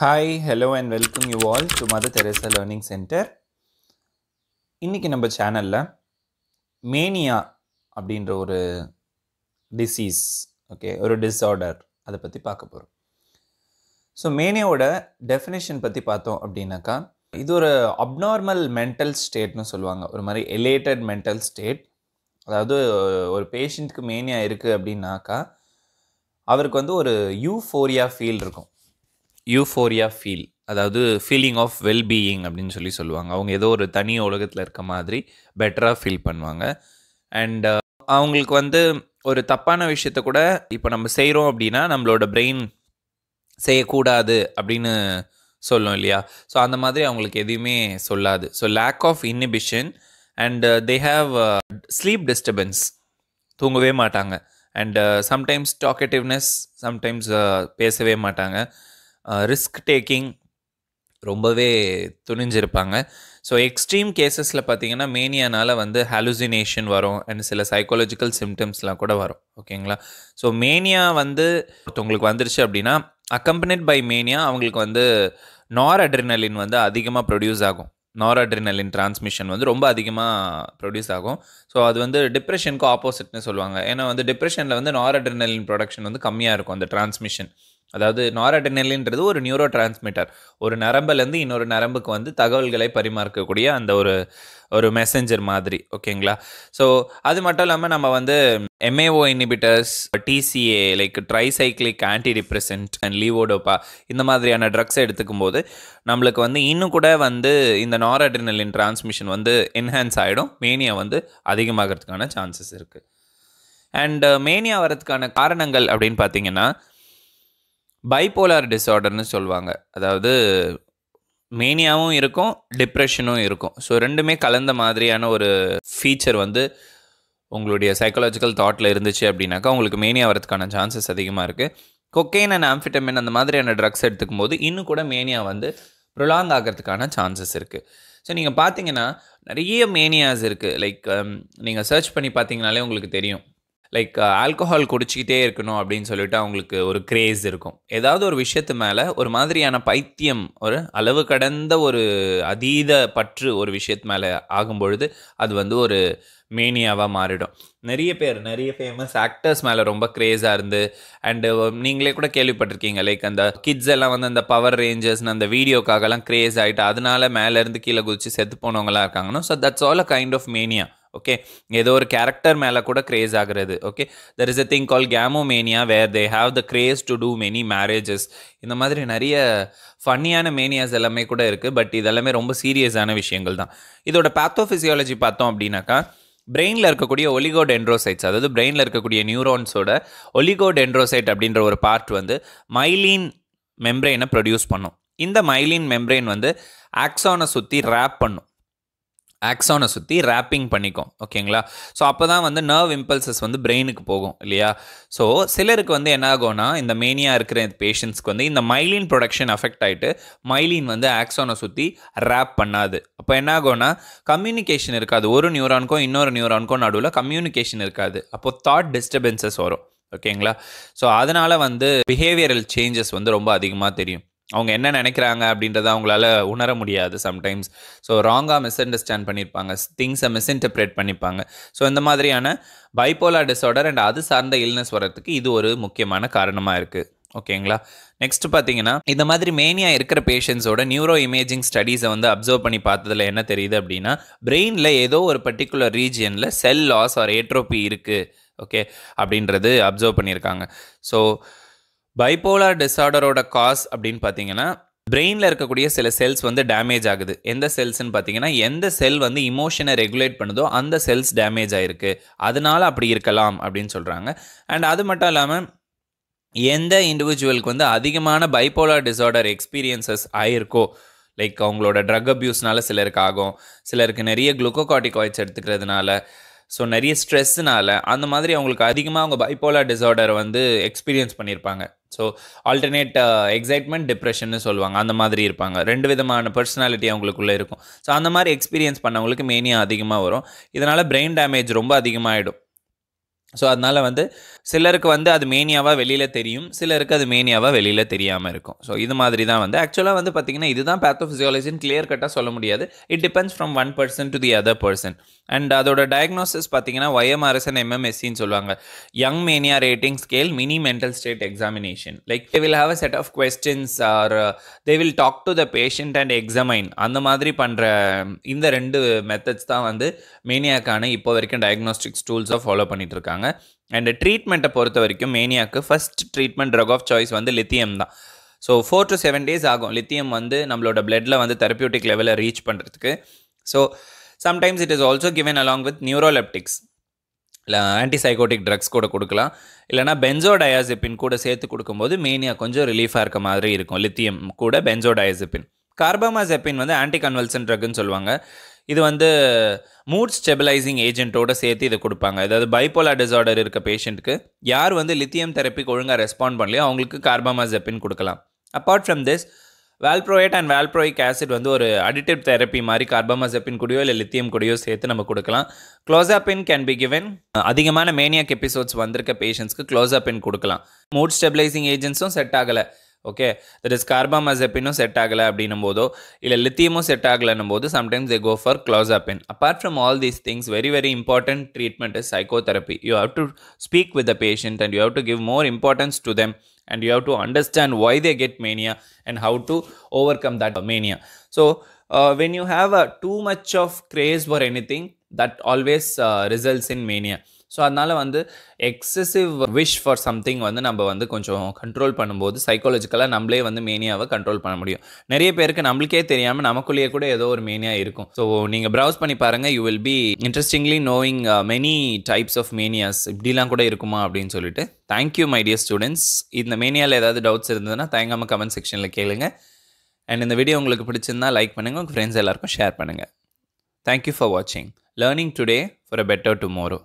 Hi, hello and welcome you all to Mother Teresa Learning Center. இன்னைக்கு நம்ம சேனலில் mania அப்படின்ற ஒரு டிசீஸ், ஓகே, ஒரு டிஸார்டர், அதை பற்றி பார்க்க போகிறோம். ஸோ மேனியாவோட டெஃபினேஷன் பற்றி பார்த்தோம் அப்படின்னாக்கா, இது ஒரு அப்நார்மல் மென்டல் ஸ்டேட்னு சொல்லுவாங்க. ஒரு மாதிரி எலேட்டட் மென்டல் ஸ்டேட். அதாவது ஒரு பேஷண்ட்டுக்கு மேனியா இருக்குது அப்படின்னாக்கா அவருக்கு வந்து ஒரு யூஃபோரியா ஃபீல் இருக்கும். யூஃபோரியா ஃபீல், அதாவது ஃபீலிங் ஆஃப் வெல்பீயிங் அப்படின்னு சொல்லுவாங்க. அவங்க ஏதோ ஒரு தனி உலகத்தில் இருக்க மாதிரி பெட்டராக ஃபீல் பண்ணுவாங்க. அண்ட் அவங்களுக்கு வந்து ஒரு தப்பான விஷயத்த கூட, இப்போ நம்ம செய்கிறோம் அப்படின்னா நம்மளோட பிரெயின் செய்யக்கூடாது அப்படின்னு சொல்லும் இல்லையா? ஸோ அந்த மாதிரி அவங்களுக்கு எதுவுமே சொல்லாது. So lack of inhibition and they have sleep disturbance, தூங்கவே மாட்டாங்க. அண்ட் சம்டைம்ஸ் டாக்கேட்டிவ்னஸ், சம்டைம்ஸ் பேசவே மாட்டாங்க. ரிஸ்க் டேக்கிங் ரொம்பவே துணிஞ்சிருப்பாங்க. ஸோ எக்ஸ்ட்ரீம் கேசஸில் பார்த்திங்கன்னா மேனியானால் வந்து ஹாலுசினேஷன் வரும் அண்ட் சில சைக்காலஜிக்கல் சிம்டம்ஸ்லாம் கூட வரும், ஓகேங்களா? ஸோ மேனியா வந்து உங்களுக்கு வந்துருச்சு அப்படின்னா, அக்கம்பனிட் பை மேனியா அவங்களுக்கு வந்து நார்அட்ரினலின் வந்து அதிகமாக ப்ரொடியூஸ் ஆகும். நார்அட்ரினலின் டிரான்ஸ்மிஷன் வந்து ரொம்ப அதிகமாக ப்ரொடியூஸ் ஆகும். ஸோ அது வந்து டிப்ரெஷனுக்கு ஆப்போசிட்னு சொல்லுவாங்க. ஏன்னா வந்து டிப்ரெஷனில் வந்து நார்அட்ரினலின் ப்ரொடக்ஷன் வந்து கம்மியாக இருக்கும். அந்த டிரான்ஸ்மிஷன், அதாவது நார்அட்ரினலின்றது ஒரு நியூரோ டிரான்ஸ்மிட்டர், ஒரு நரம்புலேருந்து இன்னொரு நரம்புக்கு வந்து தகவல்களை பரிமாறக்கூடிய அந்த ஒரு மெசஞ்சர் மாதிரி, ஓகேங்களா? ஸோ அது மட்டும் இல்லாமல் நம்ம வந்து MAO inhibitors, TCA like tricyclic antidepressant and levodopa இந்த மாதிரியான ட்ரக்ஸ் எடுத்துக்கும் போது நம்மளுக்கு வந்து இன்னும் கூட வந்து இந்த நார்அட்ரினலின் டிரான்ஸ்மிஷன் வந்து என்ஹான்ஸ் ஆகிடும். மேனியா வந்து அதிகமாகிறதுக்கான சான்சஸ் இருக்குது. அண்ட் மேனியா வரதுக்கான காரணங்கள் அப்படின்னு பார்த்திங்கன்னா, பைப்போலார் டிஸார்டர்னு சொல்லுவாங்க. அதாவது மேனியாவும் இருக்கும், டிப்ரெஷனும் இருக்கும். ஸோ ரெண்டுமே கலந்த மாதிரியான ஒரு ஃபீச்சர் வந்து உங்களுடைய சைக்காலஜிக்கல் தாட்டில் இருந்துச்சு அப்படின்னாக்கா உங்களுக்கு மேனியா வரதுக்கான சான்சஸ் அதிகமாக இருக்குது. கொக்கைன் அண்ட் ஆம்ஃபெட்டமின் அந்த மாதிரியான ட்ரக்ஸ் எடுத்துக்கும் போது இன்னும் கூட மேனியா வந்து ப்ரொலாங் ஆகிறதுக்கான சான்சஸ் இருக்குது. ஸோ நீங்கள் பார்த்தீங்கன்னா நிறைய மேனியாஸ் இருக்குது. லைக் நீங்கள் சர்ச் பண்ணி பார்த்தீங்கனாலே உங்களுக்கு தெரியும், லைக் ஆல்கஹால் குடிச்சிக்கிட்டே இருக்கணும் அப்படின்னு சொல்லிட்டு அவங்களுக்கு ஒரு கிரேஸ் இருக்கும். ஏதாவது ஒரு விஷயத்து மேலே ஒரு மாதிரியான பைத்தியம், ஒரு அளவு கடந்த ஒரு அதீத பற்று ஒரு விஷயத்து மேலே ஆகும்பொழுது அது வந்து ஒரு மேனியாவாக மாறிடும். நிறைய பேர், நிறைய ஃபேமஸ் ஆக்டர்ஸ் மேலே ரொம்ப கிரேஸாக இருந்து, அண்டு நீங்களே கூட கேள்விப்பட்டிருக்கீங்க, லைக் அந்த கிட்ஸ் எல்லாம் வந்து அந்த பவர் ரேஞ்சர்ஸ்னு அந்த வீடியோக்காகலாம் கிரேஸ் ஆகிட்டு அதனால மேலேருந்து கீழே குதிச்சு செத்து போனவங்களாம் இருக்காங்கன்னா. So that's all a kind of mania, okay? ஏதோ ஒரு கேரக்டர் மேலே கூட கிரேஸ் ஆகிறது, okay? There is a thing call gamomania where they have the craze to do many marriages. இந்த மாதிரி நிறைய ஃபன்னியான மேனியாஸ் எல்லாமே கூட இருக்குது. பட் இதெல்லாமே ரொம்ப சீரியஸான விஷயங்கள் தான். இதோட பேத்தோஃபிசியாலஜி பார்த்தோம் அப்படின்னாக்கா, பிரெயினில் இருக்கக்கூடிய ஒலிகோடென்ட்ரோசைட்ஸ், அதாவது பிரெயினில் இருக்கக்கூடிய நியூரான்ஸோட ஒலிகோடென்ட்ரோசைட் அப்படின்ற ஒரு பார்ட் வந்து மைலீன் மெம்ப்ரெயினை ப்ரொடியூஸ் பண்ணும். இந்த மைலீன் மெம்ப்ரெயின் வந்து ஆக்ஸானை சுற்றி ரேப் பண்ணும். ஆக்ஸானை சுற்றி ரேப்பிங் பண்ணிக்கும், ஓகேங்களா? ஸோ அப்போ தான் வந்து நர்வ் இம்பல்சஸ் வந்து பிரெயினுக்கு போகும் இல்லையா? ஸோ சிலருக்கு வந்து என்ன ஆகும்னா, இந்த மேனியா இருக்கிற பேஷண்ட்ஸ்க்கு வந்து இந்த மைலீன் ப்ரொடக்ஷன் அஃபெக்ட் ஆகிட்டு மைலீன் வந்து ஆக்ஸானை சுற்றி ரேப் பண்ணாது. அப்போ என்ன ஆகும்னா கம்யூனிகேஷன் இருக்காது. ஒரு நியூரானுக்கும் இன்னொரு நியூரானுக்கும் நடுவில் கம்யூனிகேஷன் இருக்காது. அப்போது தாட் டிஸ்டர்பன்சஸ் வரும், ஓகேங்களா? ஸோ அதனால் வந்து பிஹேவியரல் சேஞ்சஸ் வந்து ரொம்ப அதிகமாக தெரியும். அவங்க என்ன நினைக்கிறாங்க அப்படின்றத அவங்களால உணர முடியாது சம்டைம்ஸ். ஸோ ராங்காக மிஸ் அண்டர்ஸ்டாண்ட் பண்ணியிருப்பாங்க, திங்ஸை மிஸ்இன்டர்பிரேட் பண்ணியிருப்பாங்க. ஸோ இந்த மாதிரியான பைப்போலார் டிஸார்டர் அண்ட் அது சார்ந்த இல்னஸ் வர்றதுக்கு இது ஒரு முக்கியமான காரணமாக இருக்குது, ஓகேங்களா? நெக்ஸ்ட் பார்த்தீங்கன்னா, இந்த மாதிரி மேனியா இருக்கிற பேஷண்ட்ஸோட நியூரோ இமேஜிங் ஸ்டடீஸை வந்து அப்சர்வ் பண்ணி பார்த்ததில் என்ன தெரியுது அப்படின்னா, பிரெயினில் ஏதோ ஒரு பர்டிகுலர் ரீஜியனில் செல் லாஸ் ஆர் ஏட்ரோபி இருக்குது, ஓகே, அப்படின்றது அப்சர்வ் பண்ணியிருக்காங்க. ஸோ பைப்போலார் டிஸார்டரோட காஸ் அப்படின்னு பார்த்தீங்கன்னா, பிரெயினில் இருக்கக்கூடிய சில செல்ஸ் வந்து டேமேஜ் ஆகுது. எந்த செல்ஸ்ன்னு பார்த்தீங்கன்னா, எந்த செல் வந்து இமோஷனை ரெகுலேட் பண்ணுதோ அந்த செல்ஸ் டேமேஜ் ஆகிருக்கு, அதனால அப்படி இருக்கலாம் அப்படின்னு சொல்கிறாங்க. அண்ட் அது மட்டும் இல்லாமல் எந்த இண்டிவிஜுவலுக்கு வந்து அதிகமான பைப்போலார் டிஸார்டர் எக்ஸ்பீரியன்சஸ் ஆகிருக்கோ, லைக் அவங்களோட ட்ரக் அப்யூஸ்னால சிலருக்கு ஆகும், சிலருக்கு நிறைய குளுக்கோகார்டிகாய்ட்ஸ் எடுத்துக்கிறதுனால, ஸோ நிறைய ஸ்ட்ரெஸ்ஸுனால, அந்த மாதிரி அவங்களுக்கு அதிகமாக அவங்க பைப்போலார் டிஸார்டர் வந்து எக்ஸ்பீரியன்ஸ் பண்ணியிருப்பாங்க. ஸோ ஆல்டர்னேட் எக்ஸைட்மெண்ட், டிப்ரெஷன்னு சொல்லுவாங்க, அந்த மாதிரி இருப்பாங்க. ரெண்டு விதமான பர்சனாலிட்டி அவங்களுக்குள்ளே இருக்கும். ஸோ அந்த மாதிரி எக்ஸ்பீரியன்ஸ் பண்ணவங்களுக்கு மேனியா அதிகமாக வரும். இதனால் பிரெயின் டேமேஜ் ரொம்ப அதிகமாகிடும். ஸோ அதனால் வந்து சிலருக்கு வந்து அது மேனியாவாக வெளியில் தெரியும், சிலருக்கு அது மேனியாவாக வெளியில் தெரியாமல் இருக்கும். ஸோ இது மாதிரி தான் வந்து ஆக்சுவலாக வந்து பார்த்திங்கன்னா இதுதான் பேத்தோஃபிசியாலஜின்னு கிளியர் கட்டாக சொல்ல முடியாது. It depends from one person to the other person. And அதோட டயக்னோசிஸ் பார்த்திங்கன்னா YMRSN MMSCன்னு சொல்லுவாங்க, young mania rating scale mini mental state examination. Like they will have a set of questions or they will talk to the patient and examine. அந்த மாதிரி பண்ணுற இந்த ரெண்டு methods தான் வந்து மேனியாக்கான இப்போ வரைக்கும் டயக்னோஸ்டிக்ஸ் டூல்ஸாக ஃபாலோ பண்ணிகிட்டு இருக்காங்க. அண்ட் ட்ரீட்மெண்ட்டை பொறுத்த வரைக்கும் மேனியாக்கு first treatment drug of choice வந்து லித்தியம் தான். ஸோ 4 to 7 days ஆகும் லித்தியம் வந்து நம்மளோட பிளட்டில் வந்து தெரப்பியூட்டிக் லெவலில் ரீச் பண்ணுறதுக்கு. So sometimes it is also given along with neuroleptics, இல்லை ஆன்டிசைகோட்டிக் ட்ரக்ஸ் கூட கொடுக்கலாம். இல்லைனா பென்சோடயாசிப்பின் கூட சேர்த்து கொடுக்கும்போது மேனியா கொஞ்சம் ரிலீஃபாக இருக்க மாதிரி இருக்கும். லித்தியம் கூட பென்சோடயாசிப்பின். கார்பாமாசெப்பின் வந்து ஆன்டி கன்வல்சன் ட்ரக்னு சொல்லுவாங்க. இது வந்து மூட் ஸ்டெபிளைசிங் ஏஜென்ட்டோட சேர்த்து இதை கொடுப்பாங்க. அதாவது பைப்போலார் டிசார்டர் இருக்க பேஷண்ட்டுக்கு யார் வந்து லித்தியம் தெரப்பிக்கு ஒழுங்காக ரெஸ்பாண்ட் பண்ணலையோ அவங்களுக்கு கார்பாமாசெப்பின் கொடுக்கலாம். Apart from this valproate and valproic acid வந்து ஒரு அடிட்டிவ் தெரப்பி மாதிரி கார்பாமாசெப்பின் கூடயோ இல்லை லித்தியம் கூடயோ சேர்த்து நம்ம கொடுக்கலாம். Clozapine can be given. அதிகமான மேனியாக் எபிசோட்ஸ் வந்திருக்க பேஷண்ட்ஸ்க்கு க்ளோசாப்பின் கொடுக்கலாம். மூட் ஸ்டெபிளைசிங் ஏஜென்ட்ஸும் செட் ஆகலை, ஓகே தட் இஸ் கார்பாமாசெப்பினும் செட் ஆகலை அப்படின்னும் போதோ இல்லை லித்தியமும் செட் ஆகலைன்னும் போது sometimes they go for clozapine. Apart from all these things very very important treatment is psychotherapy. You have to speak with the patient and you have to give more importance to them and you have to understand why they get mania and how to overcome that mania. So when you have too much of craze for any thing that always results in mania. So அதனால் வந்து excessive wish for something வந்து நம்ம வந்து கொஞ்சம் control பண்ணும்போது சைக்காலஜிக்கலாக நம்மளே வந்து மேனியாவை control பண்ண முடியும். நிறைய பேருக்கு நம்மளுக்கே தெரியாமல் நமக்குள்ளேயே கூட ஏதோ ஒரு மேனியா இருக்கும். ஸோ நீங்கள் ப்ரௌஸ் பண்ணி பாருங்கள், you will be interestingly knowing many types of manias. இப்படிலாம் கூட இருக்குமா அப்படின்னு சொல்லிட்டு. Thank you my dear students. இந்த மேனியாவில் ஏதாவது டவுட்ஸ் இருந்ததுன்னா தயங்காமல் கமெண்ட் செக்ஷனில் கேளுங்க. அண்ட் இந்த வீடியோ உங்களுக்கு பிடிச்சிருந்தா லைக் பண்ணுங்கள், உங்கள் ஃப்ரெண்ட்ஸ் எல்லாருக்கும் ஷேர் பண்ணுங்கள். தேங்க்யூ ஃபார் வாட்சிங். Learning today for a better tomorrow.